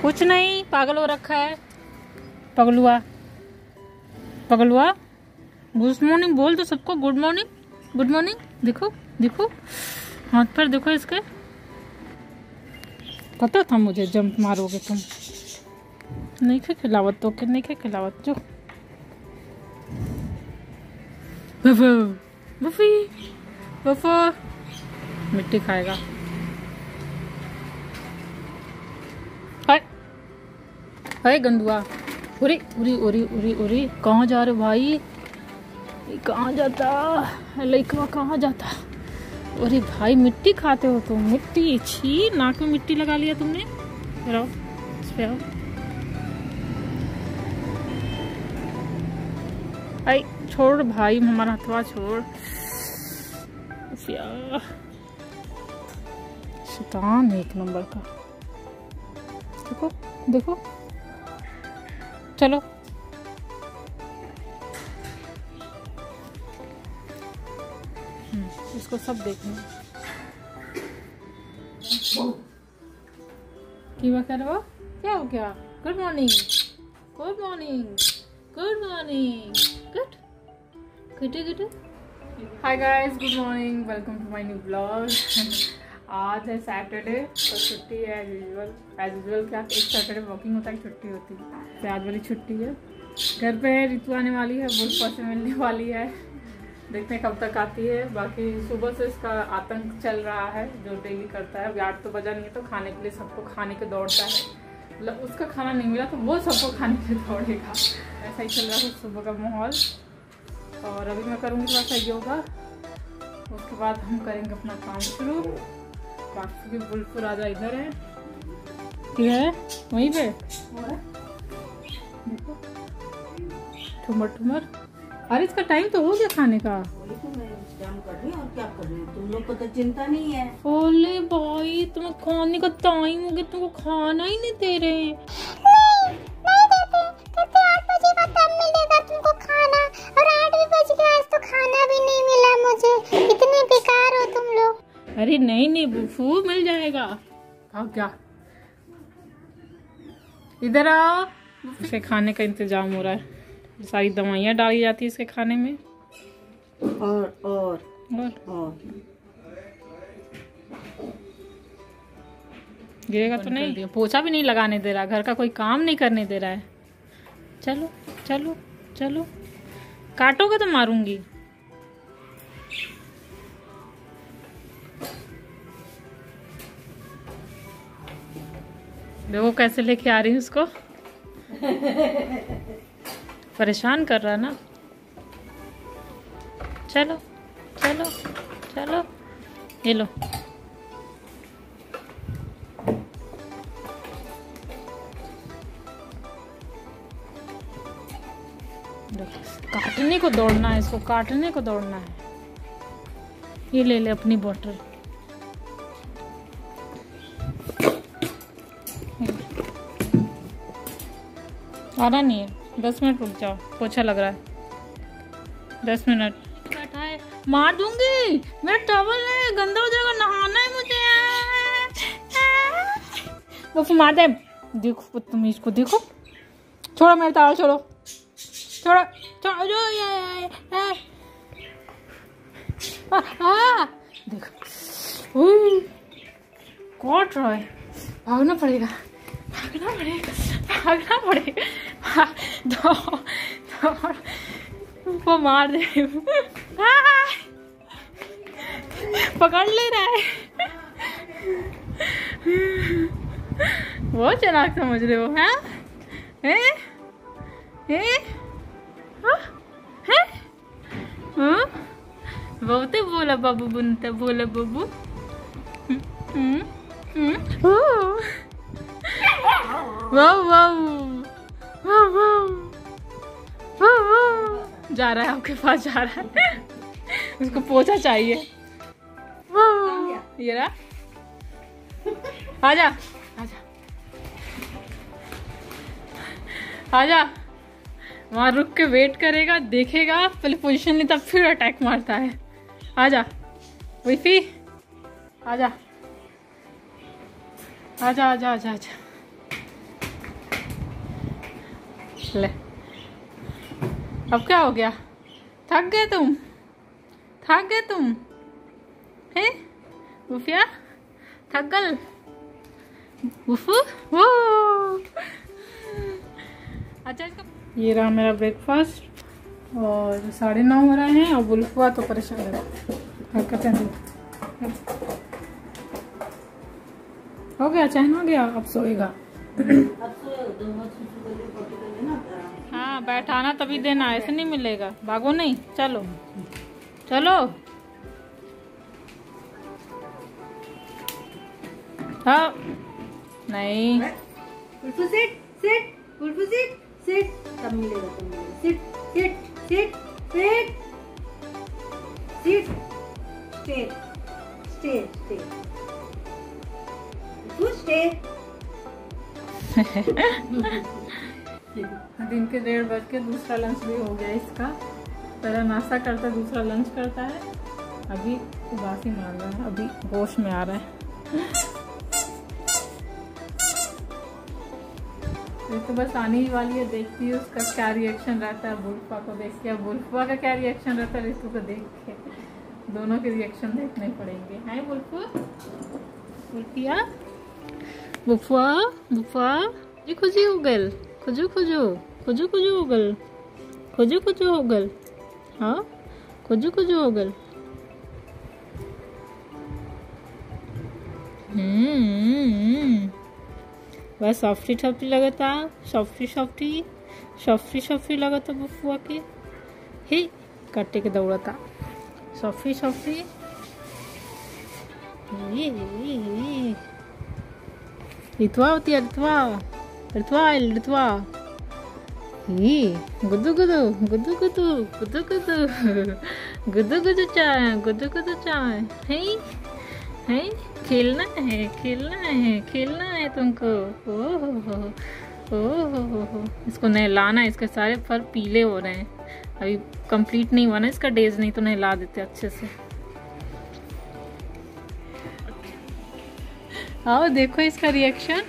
कुछ नहीं, पागल हो रखा है। पगलुआ पगलुआ गुड मॉर्निंग बोल तो सबको। Good morning, good morning. देखो देखो हाथ पर देखो इसके। पता था मुझे जंप मारोगे तुम। नहीं क्या खिलावत, तो नहीं क्या खिलावत। जो वफी वफा मिट्टी खाएगा। हाय गंदुआ। उरी उरी उरी उरी उरी कहाँ जा रहे भाई? कहाँ जाता लइकवा, कहाँ जाता? अरे भाई मिट्टी खाते हो तुम, मिट्टी। छी, नाक में मिट्टी लगा लिया तुमने। रहो इस पे आओ। आई छोड़ भाई, हमारा हथवा छोड़। शैतान है एक नंबर का। देखो देखो चलो इसको सब देखना। क्या हो गया? Good morning, good morning, good morning. Good good good. Hi guys, good morning, welcome to my new blog. आज है सैटरडे, तो छुट्टी है एज यूजल। क्या एक सैटरडे वॉकिंग होता है, छुट्टी होती है। तो आज वाली छुट्टी है, घर पे है। रितु आने वाली है, बुल फॉर से मिलने वाली है। देखते हैं कब तक आती है। बाकी सुबह से इसका आतंक चल रहा है जो डेली करता है। 8 तो बजा नहीं है तो खाने के लिए सबको खाने के दौड़ता है। मतलब उसका खाना नहीं मिला तो वो सबको खाने के दौड़ेगा। ऐसा ही चल रहा है सुबह का माहौल। और अभी मैं करूँगी थोड़ा सा योगा, उसके बाद हम करेंगे अपना काम शुरू। बाकी बुलपुर राजा इधर है, ये है वहीं पे ठुमर ठुमर। अरे इसका टाइम तो हो गया खाने का। तो मैं काम कर रही हूं और क्या कर रही हूं, तुम लोग को तो चिंता नहीं है। ओले भाई तुम्हें खाने का टाइम हो गया, तुमको खाना ही नहीं दे रहे। अरे नहीं नहीं बुफू मिल जाएगा। खाओ क्या, इधर आओ। इसके खाने का इंतजाम हो रहा है, सारी दवाइयाँ डाली जाती है इसके खाने में। और गिरेगा तो नहीं। पोछा भी नहीं लगाने दे रहा, घर का कोई काम नहीं करने दे रहा है। चलो चलो चलो, काटोगे तो मारूंगी। देखो कैसे लेके आ रही हूँ उसको। परेशान कर रहा है ना। चलो चलो चलो, ये लो। काटने को दौड़ना है इसको, काटने को दौड़ना है। ये ले ले अपनी बोतल। आना नहीं है, 10 मिनट रुक जाओ, पोछा लग रहा है। 10 मिनट बैठा है, मार दूंगी। मेरा टॉवल है, गंदा हो जाएगा, नहाना है मुझे। वो मार दे। देखो तुम इसको, देखो। छोड़ो मेरा टॉवल, छोड़ो छोड़ो छोड़ो। देखो काट रहा है। भागना पड़ेगा, भागना पड़ेगा, भागना पड़ेगा। वो मार दे, पकड़ ले रहा है। वो चालाक समझ रहे हो? हैं हैं हैं हैं। बोलते बोला बाबू, बुनते बोला बाबू। वाह वाह जा रहा है आपके पास, जा रहा है। उसको पोछा चाहिए। ये रहा, आजा आजा आजा। वहां रुक के वेट करेगा, देखेगा पहले पोजीशन लेता, फिर अटैक मारता है। आजा विफी, आजा आजा आजा आजा आजा ले अब क्या हो गया? थक गए तुम हैं गुफिया? थकल गुफू वो। अच्छा इसका ये रहा मेरा ब्रेकफास्ट और 9:30 हो रहे हैं और बुल्फ हुआ तो परेशान है हरकतें हो गया, चैन हो गया, अब सोएगा। हाँ बैठाना तभी देना, ऐसे नहीं मिलेगा। भागो नहीं, चलो चलो। हाँ नहीं सिट तब मिलेगा तुम्हें। सिट दिन के 1:30 बज के दूसरा लंच भी हो गया इसका। पहला नाश्ता करता है, दूसरा लंच करता है। अभी उबासी मार रहा है, अभी होश में आ रहा है। ये तो बस आने ही वाली है, देखती है उसका क्या रिएक्शन रहता है। बुल्फा को देख के, बुल्फा का क्या रिएक्शन रहता है रितु को देख के, दोनों के रिएक्शन देखने पड़ेंगे। हाय बुल्फू, बुल्फिया, बुफा बुफा, ये खुजी हो गल, खुजू खुजू हो गल, हाँ खुजू हो गल। बस सॉफ्टी लगता बुफुआ के, हे काटे के दौड़ता सॉफ्टी। रितुआ होती है, रितुआ ये गुदू गुदू चाय है। खेलना है तुमको। ओह इसको नहलाना, इसके सारे फर पीले हो रहे हैं, अभी कंप्लीट नहीं हुआ ना इसका डेज, नहीं तो नहला देते अच्छे से। आओ देखो इसका रिएक्शन।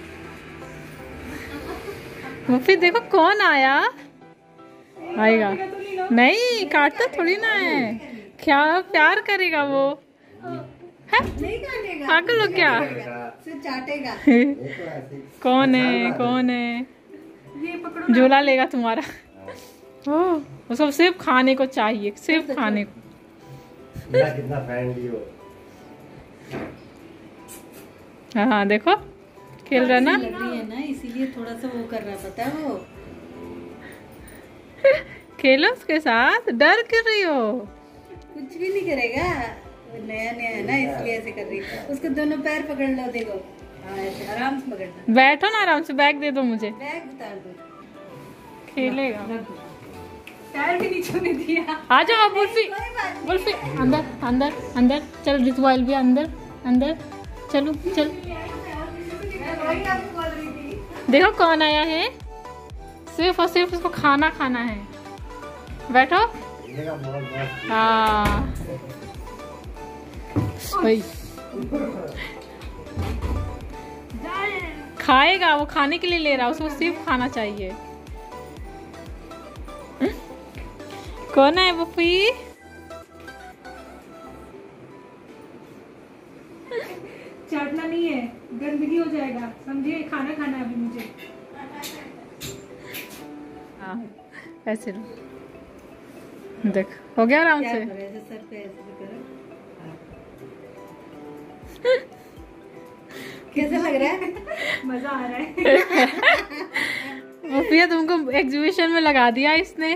मुफी देखो कौन आया, आएगा नहीं, काटता थोड़ी ना है, क्या प्यार करेगा वो, पागल हो क्या, चाटेगा। कौन है झोला लेगा तुम्हारा। ओ उसको सिर्फ खाने को चाहिए, सिर्फ खाने को। कितना फ्रेंडली हो। हाँ देखो खेल रहा ना, लग रही है ना, इसीलिए थोड़ा सा वो कर रहा, पता है वो। खेलो उसके साथ, डर कर रही हो, कुछ भी नहीं करेगा, नया है ना इसलिए ऐसे कर रही है। उसको दोनों पैर पकड़ लो, देखो ऐसे आराम से पकड़ना, बैठो ना आराम से, बैग दे दो मुझे, बैग उतार दो, खेलेगा। पैर भी नहीं छूने दिया। आ जाओ बुल्फी, अंदर चलो, रितुआल भी अंदर चलो चल। देखो कौन आया है, सिर्फ और सिर्फ उसको खाना है। बैठो। हाँ खाएगा वो, खाने के लिए ले रहा, उसको सिर्फ खाना चाहिए। कौन है बुफी? चाटना नहीं है, गंदगी हो जाएगा, समझिए। खाना है अभी मुझे। ऐसे देख हो गया आराम से। सर पे ऐसे करो। कैसे लग रहा है? मजा आ रहा है। मुफिया तुमको एग्जीबिशन में लगा दिया इसने।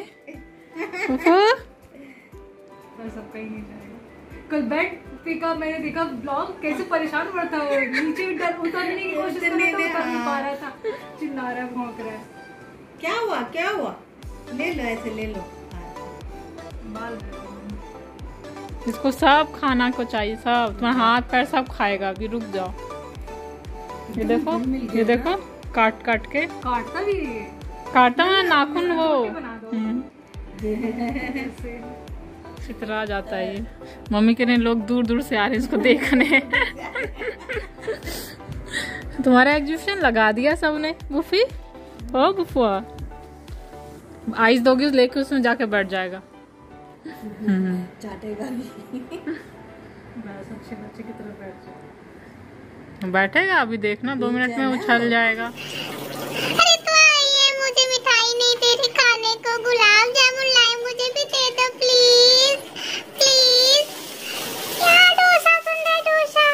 सबका ही नहीं जाएगा। कल बैठ देखा, मैंने देखा ब्लॉग, कैसे परेशान हुआ था वो, नीचे उतरने की कोशिश कर रहा था, चिल्ला रहा, भौंक रहा है। क्या हुआ? ले लो ऐसे। इसको सब खाना को चाहिए, सब, तुम्हारा हाथ पैर सब खाएगा। अभी रुक जाओ, ये देखो काट के काटता भी, काटता ना नाखून वो चितरा जाता है। ये मम्मी कह रहे हैं लोग दूर दूर से आ रहे हैं इसको देखने। तुम्हारा एग्जीबिशन लगा दिया सबने। बुफी, ओ बुफुआ, आइस दोगे लेके उसमें जाके बैठ जाएगा, चाटेगा भी। बस अच्छे बच्चे की तरह बैठ जाएगा। बैठेगा अभी देखना 2 मिनट में उछल जाएगा। अरे तो आइए, मुझे मिठाई नहीं दे रही खाने को, गुलाब जामुन लाए मुझे भी दे दो प्लीज प्लीज। क्या डोसा सुन रहे, डोसा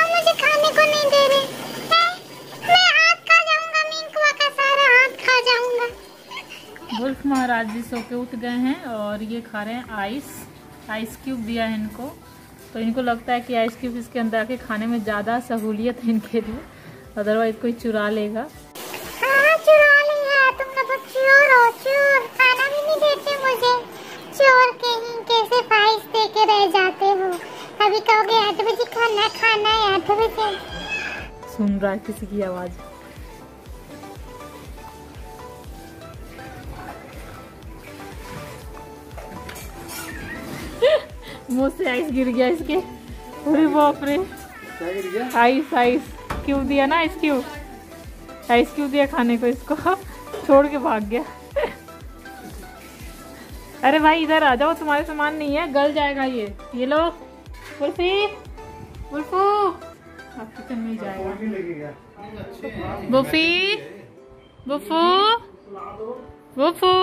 हम मुझे खाने को नहीं दे रहे। मैं हाथ खा जाऊंगा, मिंकुआ का सारा हाथ खा जाऊंगा। बुल्क महाराज जी सो के उठ गए हैं और ये खा रहे हैं आइस क्यूब दिया है इनको, तो इनको लगता है कि आइस क्यूब इसके अंदर आके खाने में ज़्यादा सहूलियत है इनके लिए, अदरवाइज कोई चुरा लेगा। हाँ, चुरा लेगा। तुम लोग चोर हो, चोर। खाना भी नहीं देते मुझे, चोर के ही कैसे फाइस दे के रह जाते हो। अभी कहोगे 8 बजे खाना खाना है, 8 बजे। सुन रहा है किसी की आवाज़। मुँह से आइस गिर गया इसके, अरे बाप रे। आइस क्यों दिया ना, आइस क्यों दिया खाने को, इसको छोड़ के भाग गया। अरे भाई इधर आ जाओ, तुम्हारे सामान नहीं है, गल जाएगा ये लो। बुल्फी आप किचन में जाएगा। बुफू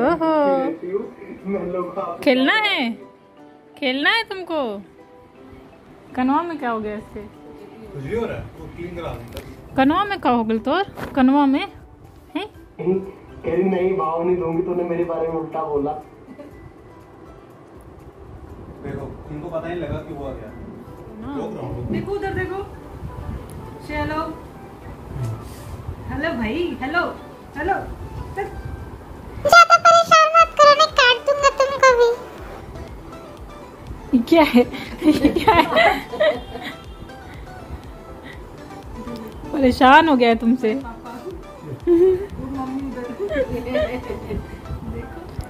ओहो, खेलना है तुमको। कनवा में क्या हो गया इसके, कुछ भी हो रहा है वो क्लीन करा दो। कनवा में क्या हो गया तोर, कनवा में हैं? नहीं भाव नहीं दूंगी, तूने मेरे बारे में उल्टा बोला। देखो इनको पता नहीं लगा कि हुआ क्या। देखो उधर देखो, चलो हेलो भाई, हेलो ज़्यादा परेशान मत करो, मैं काट दूंगा तुमको भी। क्या है परेशान हो गया है तुमसे।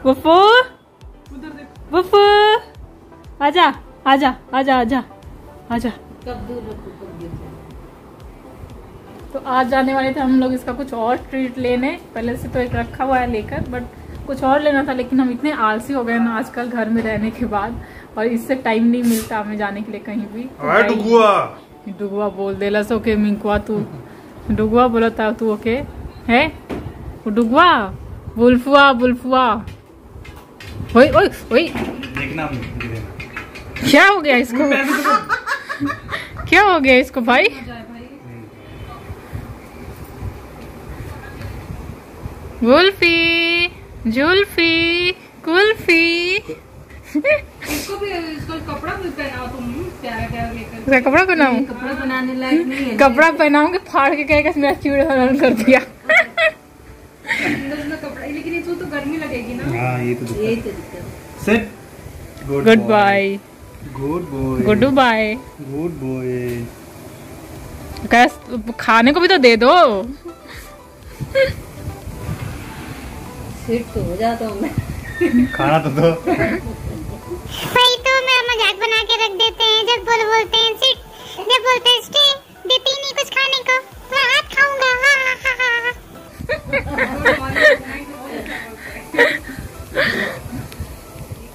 वफू वफू आजा। तो आज जाने वाले थे हम लोग इसका कुछ और ट्रीट लेने, पहले से तो एक रखा हुआ है लेकर, बट कुछ और लेना था, लेकिन हम इतने आलसी हो गए ना आजकल घर में रहने के बाद, और इससे टाइम नहीं मिलता हमें जाने के लिए कहीं भी। डुगुआ बोल दे लस ओके मिंकुआ, तू डुगुआ बोला था तू ओके है डुगुआ। बुल्फुआ ओए क्या हो गया इसको, क्या हो गया इसको भाई। गुल्फी जुल्फी कुल्फी इसको भी कपड़ा भी पहनाओ तुम, प्यारा लेकर कपड़ा पहनाओ। कपड़ा बनाने लायक नहीं है, कपड़ा पहनाओगे फाड़ के कहेगा मेरा चूड़ा हरण कर दिया। कपड़ा लेकिन इसको तो गर्मी लगेगी ना। हां ये तो दिक्कत। सेट गुड बॉय कैसे, खाने को भी तो दे दो। तो हो जाता हूँ मैं। खाना तो दो भाई। तो मेरा मजाक बना के रख देते हैं, जब बोलते हैं सिट, जब बोलते हैं स्टे, देते ही नहीं कुछ खाने को, तो हाथ खाऊंगा।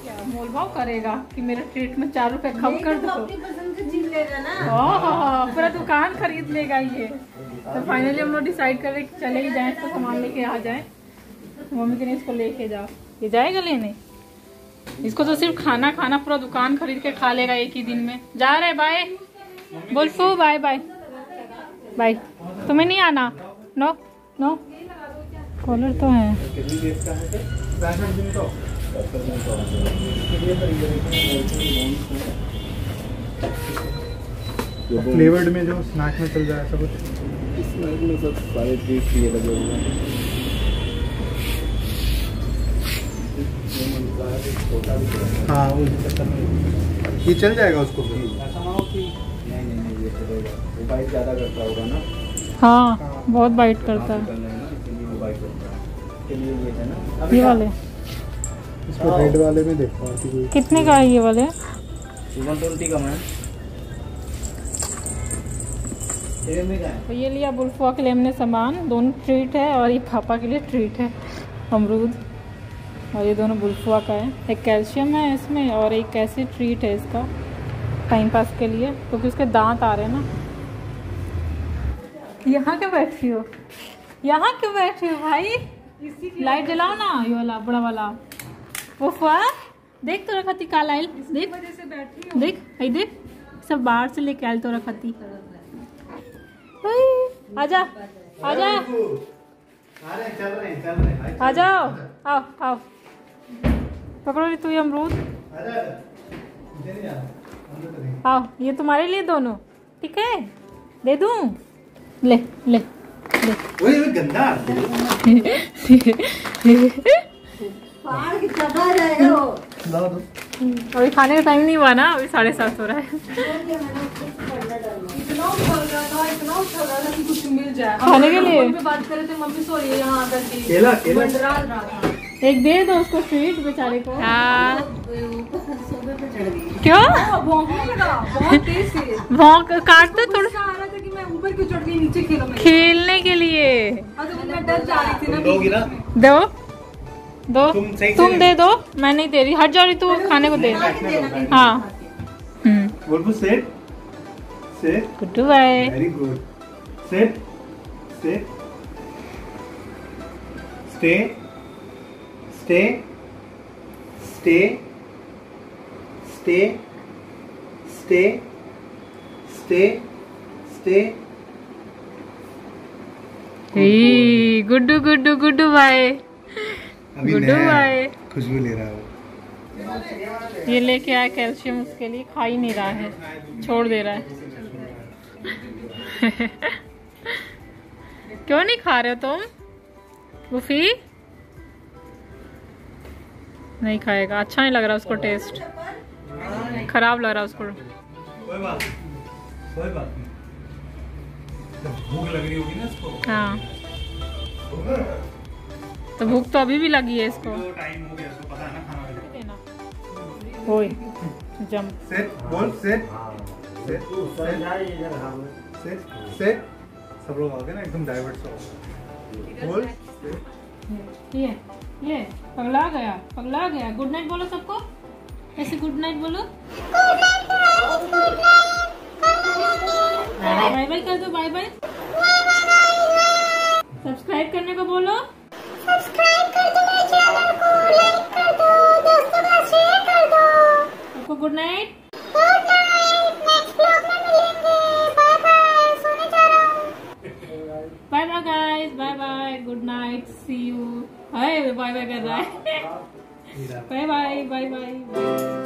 क्या मोलभाव करेगा कि मेरे ट्रीट में 4 रुपए कम कर दो। अपनी पसंद की चीज लेगा ना, पूरा दुकान खरीद लेगा ये। तो फाइनली हम लोग डिसाइड कर रहे कि चले ही जाए, तो सामान लेके आ जाए। मम्मी कहने इसको लेके जाओ, ये जाएगा लेने। इसको तो सिर्फ खाना पूरा दुकान खरीद के खा लेगा एक ही दिन में। जा रहे बाय बुल्फू, बाय। तुम्हें नहीं आना। नो कॉलर तो है। फ्लेवर्ड में जो स्नैक में चल जाए सब स्नैक में सब सारे चीज ये लगे हुए हैं। हाँ ये चल जाएगा उसको भी। नहीं ये चलेगा, वो बाइट ज़्यादा करता होगा ना। हाँ बहुत बाइट करता है। ये वाले इसको रेड वाले में देखता हूँ कितने का है। ये वाले 120 का है। तो ये लिया बुल्फुआ के लिए हमने सामान, दोनों ट्रीट है और ये पापा के लिए ट्रीट है अमरूद, और ये दोनों बुल्फुआ का है। एक कैल्शियम है इसमें और एक ऐसी ट्रीट है इसका टाइम पास के लिए, क्योंकि उसके दांत आ रहे हैं ना। यहाँ क्यों बैठी हो, यहाँ क्यों बैठी हो भाई, लाइट जलाओ ना। ये वाला बड़ा वाला बुल्फुआ देख तो रखा थी, काला देख देख देख सब बाहर से लेके आयल तो रखा थी। आजा आजा आ जाओ, आओ आओ पकड़ो रितु ये अमरूद, आओ ये तुम्हारे लिए दोनों, ठीक है दे दूं, ले ले ले। ओए ये गंदा पार की चबा जाएगा वो, ला दो। अभी खाने का टाइम नहीं हुआ ना, अभी 7:30 हो रहा है। कुछ मिल जाए खाने के लिए बात कर रहे थे, मम्मी सो रही है यहाँ आकर के केला केला डराल रहा था। एक दे दो उसको स्वीट बेचारे को। क्यों भौंकने लगा बहुत तेज से, भौंक काट दो थोड़ा सा। आ रहा था कि मैं ऊपर क्यों चढ़ गई, नीचे खेलो खेलने के लिए। मैं डर जा रही थी ना, दोगी ना दो दो तुम दे दो, मैं नहीं दे रही, हट जा रही तू खाने को दे। हाँ गुड्डू भाई very good. Set set stay stay stay stay stay stay stay Guddu Guddu Guddu भाई गुड्डू भाई खुशबू ले रहा है। ये लेके आया कैल्शियम उसके लिए, खा ही नहीं रहा है, छोड़ दे रहा है। क्यों नहीं खा रहे हो तुम गुफी? नहीं खाएगा, अच्छा नहीं लग रहा उसको, टेस्ट खराब लग रहा उसको। भूख लग रही होगी ना इसको। हाँ तो भूख तो अभी भी लगी है इसको। टाइम हो गया इसको, पता है ना खाना ओए जंप सेट बोल सेट सेट सेट सेट सब लोग आओगे ना एकदम डाइवर्ट हो। ये पगला गया पगला गया। गुड नाइट बोलो सबको, ऐसे गुड नाइट बोलो, बाय बाय कर दो, बाय बाय। सब्सक्राइब करने को बोलो, सब्सक्राइब कर दो मेरे चैनल को, लाइक कर दो, दोस्तों को शेयर कर दो। सबको good night. Bye bye guys, bye bye, good night, see you. Hi bye bye कर रहा है, बाय बाय बाय बाय।